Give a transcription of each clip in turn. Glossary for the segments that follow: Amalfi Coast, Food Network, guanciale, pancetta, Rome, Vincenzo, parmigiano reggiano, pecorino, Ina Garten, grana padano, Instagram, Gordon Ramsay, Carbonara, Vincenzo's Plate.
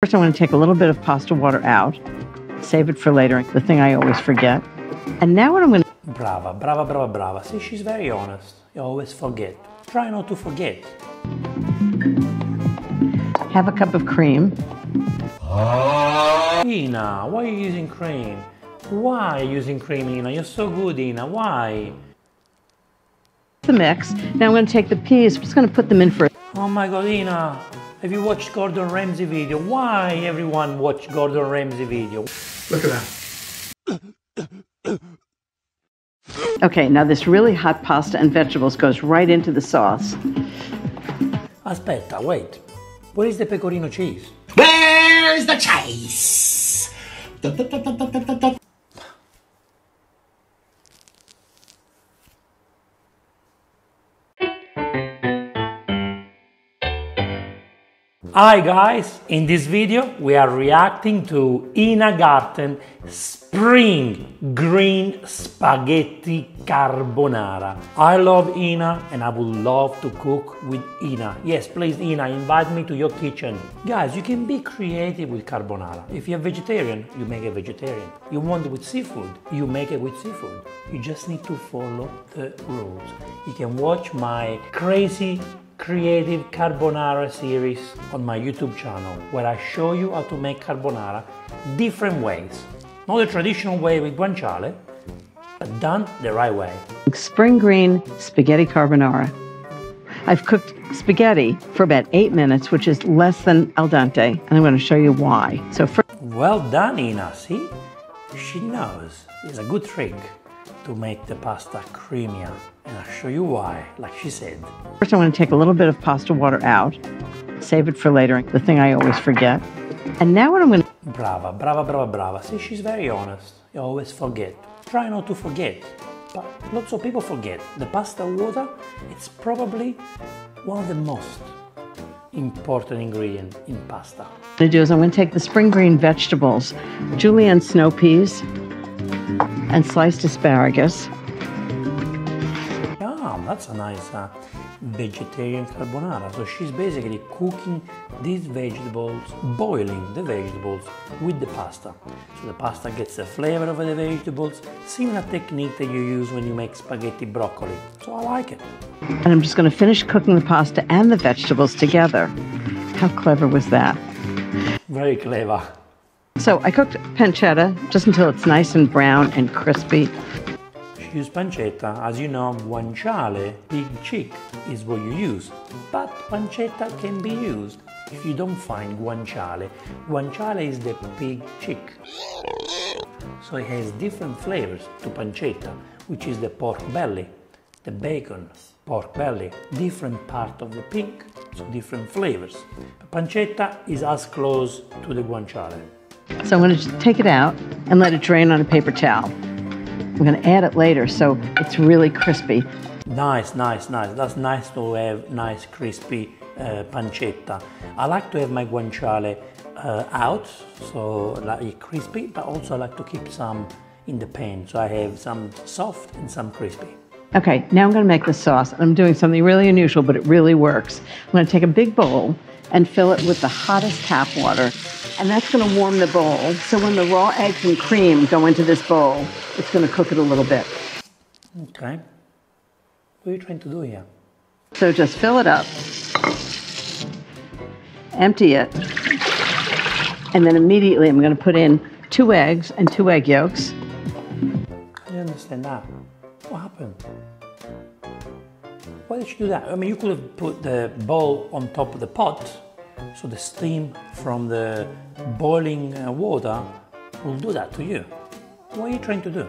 First, I want to take a little bit of pasta water out, save it for later, the thing I always forget. And now what I'm going to... Brava. See, she's very honest. You always forget. Try not to forget. Have a cup of cream. Ina, why are you using cream? Why are you using cream, Ina? You're so good, Ina. Why? The mix. Now I'm going to take the peas. I'm just going to put them in for... Oh my God, Ina. Have you watched Gordon Ramsay video? Why everyone watch Gordon Ramsay video? Look at that. Okay, now this really hot pasta and vegetables goes right into the sauce. Aspetta, wait. Where is the pecorino cheese? Where's the cheese? Hi guys, in this video we are reacting to Ina Garten Spring Green Spaghetti Carbonara. I love Ina and I would love to cook with Ina. Yes, please Ina, invite me to your kitchen. Guys, you can be creative with carbonara. If you're vegetarian, you make it vegetarian. You want it with seafood, you make it with seafood. You just need to follow the rules. You can watch my crazy creative carbonara series on my YouTube channel where I show you how to make carbonara different ways. Not the traditional way with guanciale, but done the right way. Spring green spaghetti carbonara. I've cooked spaghetti for about 8 minutes, which is less than al dente, and I'm going to show you why. So first... Well done, Ina, see? She knows. It's a good trick to make the pasta creamier. And I'll show you why, like she said. First, I'm going to take a little bit of pasta water out, save it for later, the thing I always forget. And now what I'm going to... Brava. See, she's very honest. You always forget. Try not to forget. But lots of people forget. The pasta water, it's probably one of the most important ingredient in pasta. What I'm going to do is I'm going to take the spring green vegetables, julienne snow peas, and sliced asparagus. That's a nice vegetarian carbonara. So she's basically cooking these vegetables, boiling the vegetables with the pasta. So the pasta gets the flavor of the vegetables, similar technique that you use when you make spaghetti broccoli. So I like it. And I'm just going to finish cooking the pasta and the vegetables together. How clever was that? Very clever. So I cooked pancetta just until it's nice and brown and crispy. Use pancetta, as you know, guanciale, big chick, is what you use. But pancetta can be used if you don't find guanciale. Guanciale is the pig chick. So it has different flavors to pancetta, which is the pork belly, the bacon, pork belly, different part of the pig, so different flavors. Pancetta is as close to the guanciale. So I'm going to take it out and let it drain on a paper towel. I'm going to add it later, so it's really crispy. Nice. That's nice to have nice, crispy pancetta. I like to have my guanciale out, so like crispy, but also I like to keep some in the pan, so I have some soft and some crispy. Okay, now I'm going to make the sauce. I'm doing something really unusual, but it really works. I'm going to take a big bowl and fill it with the hottest tap water. And that's going to warm the bowl. So when the raw eggs and cream go into this bowl, it's going to cook it a little bit. Okay. What are you trying to do here? So just fill it up, empty it, and then immediately I'm going to put in 2 eggs and 2 egg yolks. I don't understand that. What happened? Why did you do that? I mean, you could have put the bowl on top of the pot, so the steam from the boiling water will do that to you. What are you trying to do?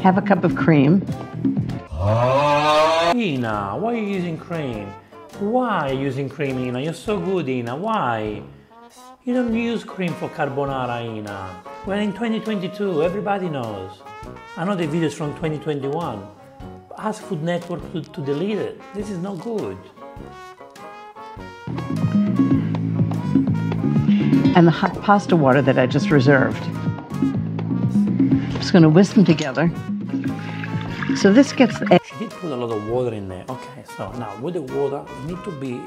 Have a cup of cream. Ina, why are you using cream? Why are you using cream, Ina? You're so good, Ina. Why? You don't use cream for carbonara, Ina. We're in 2022, everybody knows. I know the videos from 2021. Ask Food Network to delete it. This is not good. And the hot pasta water that I just reserved. I'm just going to whisk them together. So this gets the egg. She did put a lot of water in there. Okay, so now with the water, you need to be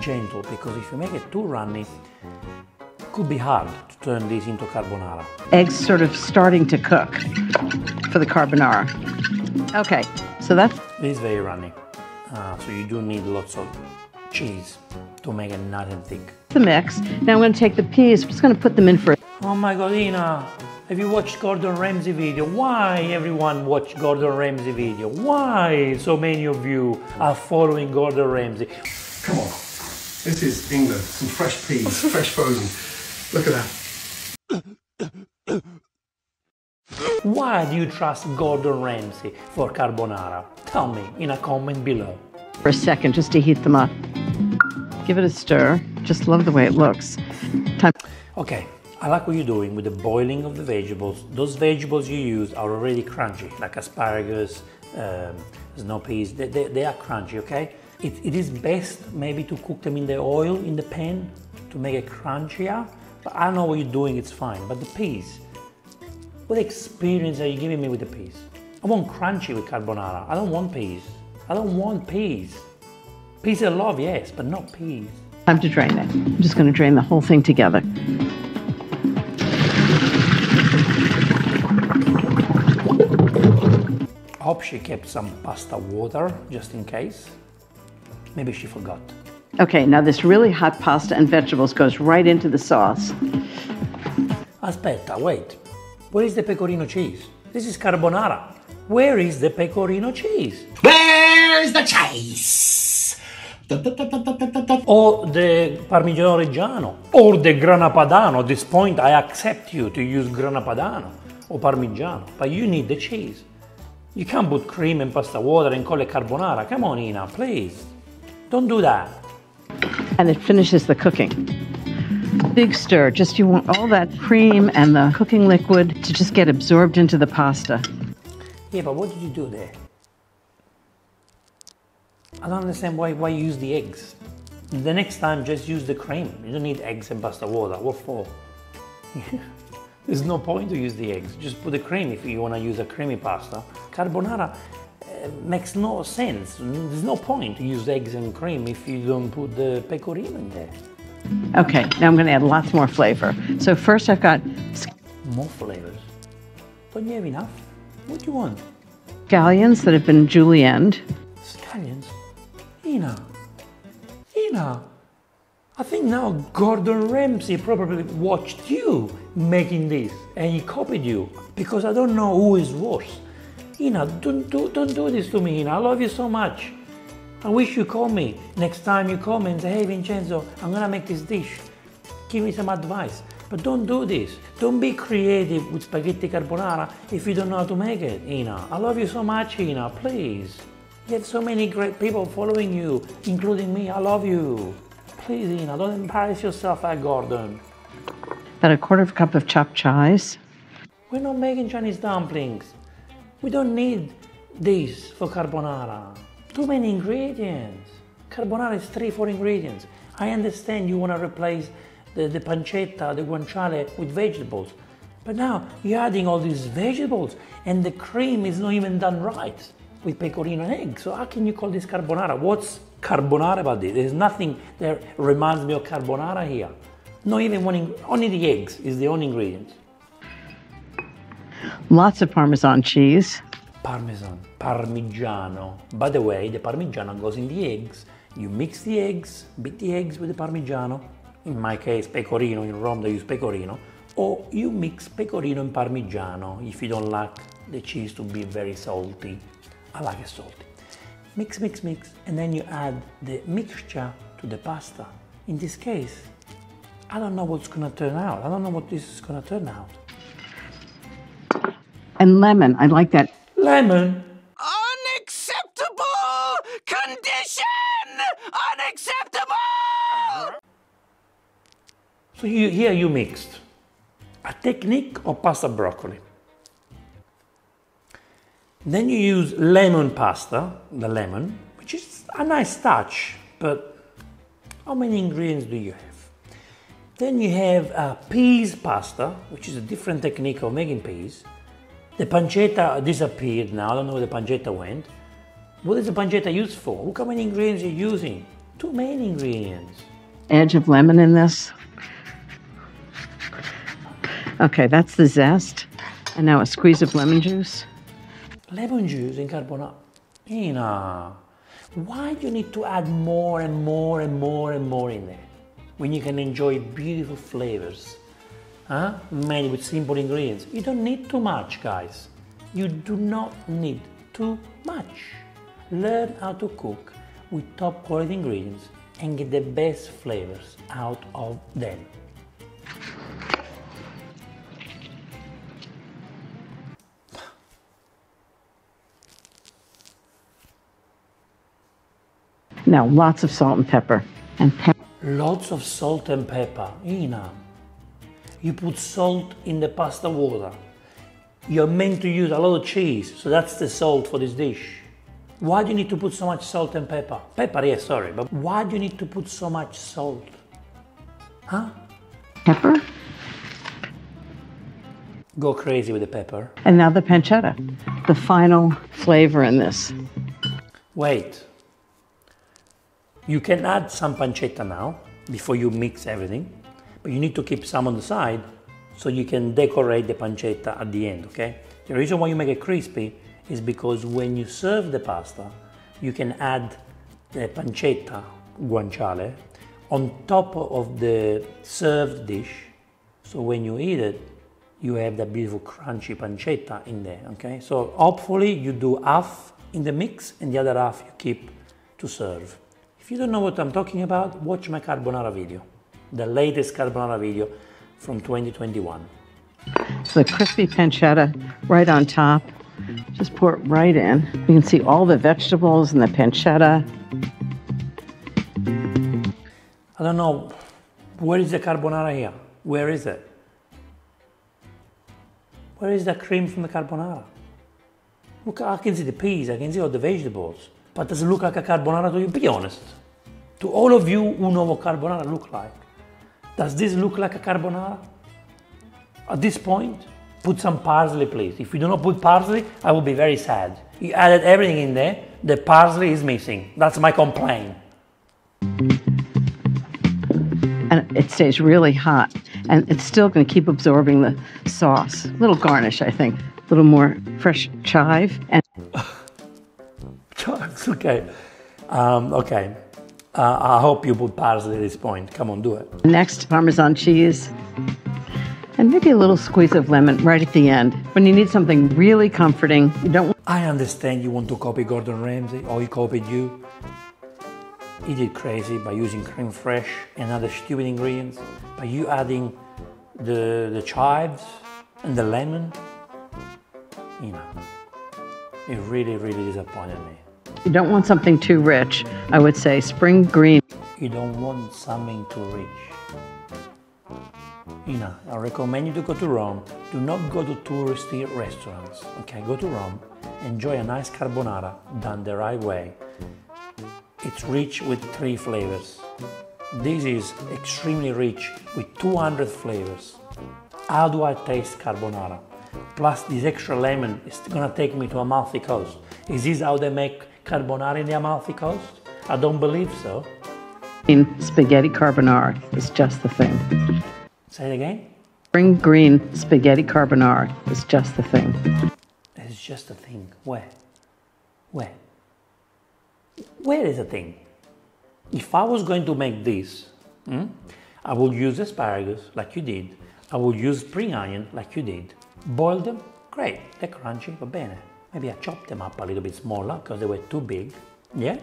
gentle, because if you make it too runny, it could be hard to turn this into carbonara. Eggs sort of starting to cook for the carbonara. Okay, so that's... It's very runny, so you do need lots of cheese to make it nice and thick. The mix. Now I'm going to take the peas, I'm just going to put them in for... Oh my God, Ina, have you watched Gordon Ramsay video? Why everyone watch Gordon Ramsay video? Why so many of you are following Gordon Ramsay? Come on, this is England, some fresh peas, fresh frozen. Look at that. Why do you trust Gordon Ramsay for carbonara? Tell me in a comment below. For a second, just to heat them up. Give it a stir. Just love the way it looks. Time. Okay, I like what you're doing with the boiling of the vegetables. Those vegetables you use are already crunchy, like asparagus, snow peas. They are crunchy, okay? It is best maybe to cook them in the oil, in the pan, to make it crunchier. But I know what you're doing, it's fine. But the peas, what experience are you giving me with the peas? I want crunchy with carbonara. I don't want peas. I don't want peas. Peas I love, yes, but not peas. Time to drain it. I'm just going to drain the whole thing together. I hope she kept some pasta water, just in case. Maybe she forgot. Okay, now this really hot pasta and vegetables goes right into the sauce. Aspetta, wait. Where is the pecorino cheese? This is carbonara. Where is the pecorino cheese? Where is the cheese? Or the parmigiano reggiano. Or the grana padano. At this point, I accept you to use grana padano or parmigiano. But you need the cheese. You can't put cream and pasta water and call it carbonara. Come on, Ina, please. Don't do that. And it finishes the cooking. Big stir. Just you want all that cream and the cooking liquid to just get absorbed into the pasta. Yeah, but what did you do there? I don't understand why you use the eggs. The next time, just use the cream. You don't need eggs and pasta water. What for? There's no point to use the eggs. Just put the cream if you want to use a creamy pasta. Carbonara makes no sense. There's no point to use eggs and cream if you don't put the pecorino in there. Okay, now I'm going to add lots more flavor. So first I've got... More flavors? Don't you have enough? What do you want? Scallions that have been julienned. Scallions? Ina! I think now Gordon Ramsay probably watched you making this and he copied you, because I don't know who is worse. Ina, don't do this to me, Ina. I love you so much. I wish you call me. Next time you call me and say, hey Vincenzo, I'm gonna make this dish. Give me some advice. But don't do this. Don't be creative with spaghetti carbonara if you don't know how to make it, Ina. I love you so much, Ina, please. You have so many great people following you, including me. I love you. Please, Ina, don't embarrass yourself like Gordon. About a quarter of a cup of chopped chives. We're not making Chinese dumplings. We don't need this for carbonara. Too many ingredients. Carbonara is 3-4 ingredients. I understand you want to replace the pancetta, the guanciale with vegetables. But now you're adding all these vegetables and the cream is not even done right with pecorino and egg. So how can you call this carbonara? What's carbonara about this? There's nothing that reminds me of carbonara here. Not even one, only the eggs is the only ingredient. Lots of Parmesan cheese. Parmigiano. By the way, the Parmigiano goes in the eggs. You mix the eggs, beat the eggs with the Parmigiano. In my case, pecorino. In Rome, they use pecorino. Or you mix pecorino and Parmigiano if you don't like the cheese to be very salty. I like it salty. Mix. And then you add the mixture to the pasta. In this case, I don't know what's going to turn out. I don't know what this is going to turn out. And lemon. I like that. Lemon? Unacceptable condition! Unacceptable! So here you mixed a technique of pasta broccoli. Then you use lemon pasta, the lemon, which is a nice touch, but how many ingredients do you have? Then you have a peas pasta, which is a different technique of making peas. The pancetta disappeared now, I don't know where the pancetta went. What is the pancetta used for? Look how many ingredients you're using. Too many ingredients. Edge of lemon in this. Okay, that's the zest. And now a squeeze of lemon juice. Lemon juice in carbonara. Ina, why do you need to add more and more and more and more in there when you can enjoy beautiful flavors, huh? Made with simple ingredients? You don't need too much, guys. You do not need too much. Learn how to cook with top quality ingredients and get the best flavors out of them. No, lots of salt and pepper. Lots of salt and pepper, Ina. You put salt in the pasta water. You're meant to use a lot of cheese, so that's the salt for this dish. Why do you need to put so much salt and pepper? Pepper, yes, sorry, but why do you need to put so much salt? Huh? Pepper. Go crazy with the pepper. And now the pancetta, the final flavor in this. Wait. You can add some pancetta now, before you mix everything, but you need to keep some on the side so you can decorate the pancetta at the end, okay? The reason why you make it crispy is because when you serve the pasta, you can add the pancetta, guanciale, on top of the served dish, so when you eat it, you have that beautiful crunchy pancetta in there, okay? So hopefully you do half in the mix and the other half you keep to serve. If you don't know what I'm talking about, watch my carbonara video, the latest carbonara video from 2021. So the crispy pancetta right on top, just pour it right in. You can see all the vegetables and the pancetta. I don't know, where is the carbonara here? Where is it? Where is the cream from the carbonara? Look, I can see the peas, I can see all the vegetables. But does it look like a carbonara to you? Be honest. To all of you who know what carbonara look like, does this look like a carbonara? At this point, put some parsley, please. If you do not put parsley, I will be very sad. You added everything in there, the parsley is missing. That's my complaint. And it stays really hot, and it's still going to keep absorbing the sauce. A little garnish, I think. A little more fresh chive. And Okay, I hope you put parsley at this point. Come on, do it. Next, Parmesan cheese. And maybe a little squeeze of lemon right at the end. When you need something really comforting, you don't... I understand you want to copy Gordon Ramsay, or he copied you. He did crazy by using creme fraiche and other stupid ingredients. By you adding the chives and the lemon, you know, it really, really disappointed me. You don't want something too rich. I would say spring green. You don't want something too rich. Ina, I recommend you to go to Rome. Do not go to touristy restaurants. Okay, go to Rome. Enjoy a nice carbonara done the right way. It's rich with 3 flavors. This is extremely rich with 200 flavors. How do I taste carbonara? Plus this extra lemon is gonna take me to Amalfi Coast. Is this how they make carbonara in the Amalfi Coast? I don't believe so. In spaghetti carbonara is just the thing. Say it again? Spring green spaghetti carbonara is just the thing. It's just a thing. Where? Where? Where is the thing? If I was going to make this, I would use asparagus like you did. I would use spring onion like you did. Boil them, great, they're crunchy, va bene. Maybe I chopped them up a little bit smaller because they were too big, yeah?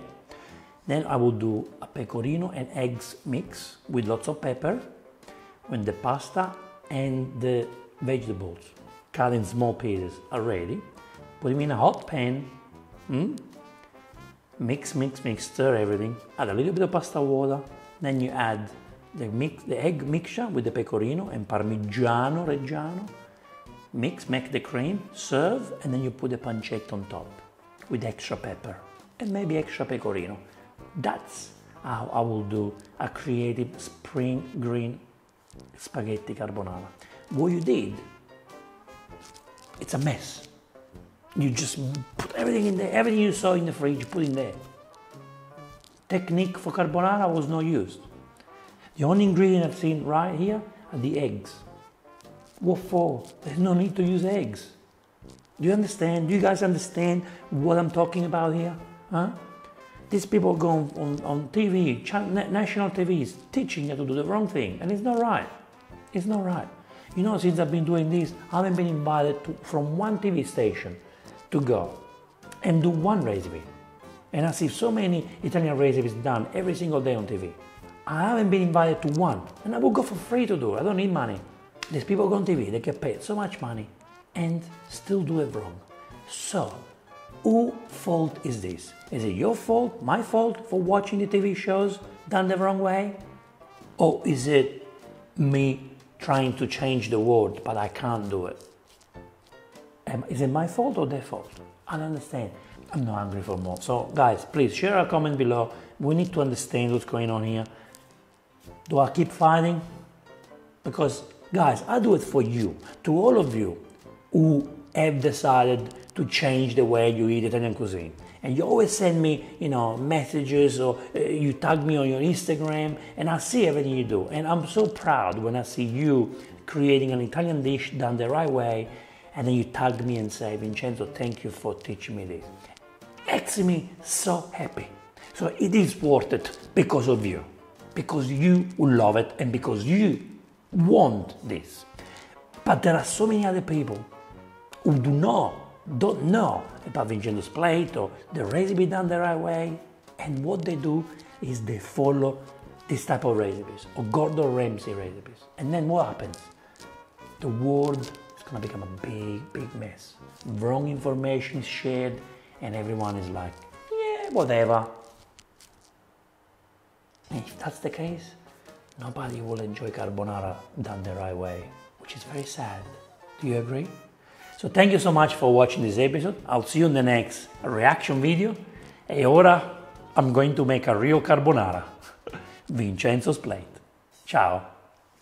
Then I will do a pecorino and eggs mix with lots of pepper when the pasta and the vegetables cut in small pieces are ready. Put them in a hot pan, mix, mix, mix, stir everything, add a little bit of pasta water, then you add the egg mixture with the pecorino and parmigiano reggiano. Mix, make the cream, serve, and then you put the pancetta on top with extra pepper and maybe extra pecorino. That's how I will do a creative spring green spaghetti carbonara. What you did, it's a mess. You just put everything in there, everything you saw in the fridge, put in there. Technique for carbonara was not used. The only ingredient I've seen right here are the eggs. What for? There's no need to use eggs. Do you understand? Do you guys understand what I'm talking about here? Huh? These people go on TV, national TV is teaching you to do the wrong thing, and it's not right. It's not right. You know, since I've been doing this, I haven't been invited from one TV station to go and do one recipe. And I see so many Italian recipes done every single day on TV. I haven't been invited to one, and I will go for free to do it. I don't need money. These people go on TV, they get paid so much money and still do it wrong. So, whose fault is this? Is it your fault, my fault for watching the TV shows done the wrong way? Or is it me trying to change the world but I can't do it? Is it my fault or their fault? I don't understand. I'm not hungry for more. So guys, please share a comment below. We need to understand what's going on here. Do I keep fighting? Because guys, I do it for you, to all of you who have decided to change the way you eat Italian cuisine. And you always send me, you know, messages, or you tag me on your Instagram, and I see everything you do. And I'm so proud when I see you creating an Italian dish done the right way, and then you tag me and say, Vincenzo, thank you for teaching me this. Makes me so happy. So it is worth it because of you, because you will love it, and because you want this. But there are so many other people who don't know about Vincenzo's Plate or the recipe done the right way, and what they do is they follow this type of recipes or Gordon Ramsay recipes, and then what happens? The world is gonna become a big mess. Wrong information is shared and everyone is like, yeah, whatever. And if that's the case, nobody will enjoy carbonara done the right way, which is very sad. Do you agree? So thank you so much for watching this episode. I'll see you in the next reaction video. E ora I'm going to make a real carbonara. Vincenzo's Plate. Ciao.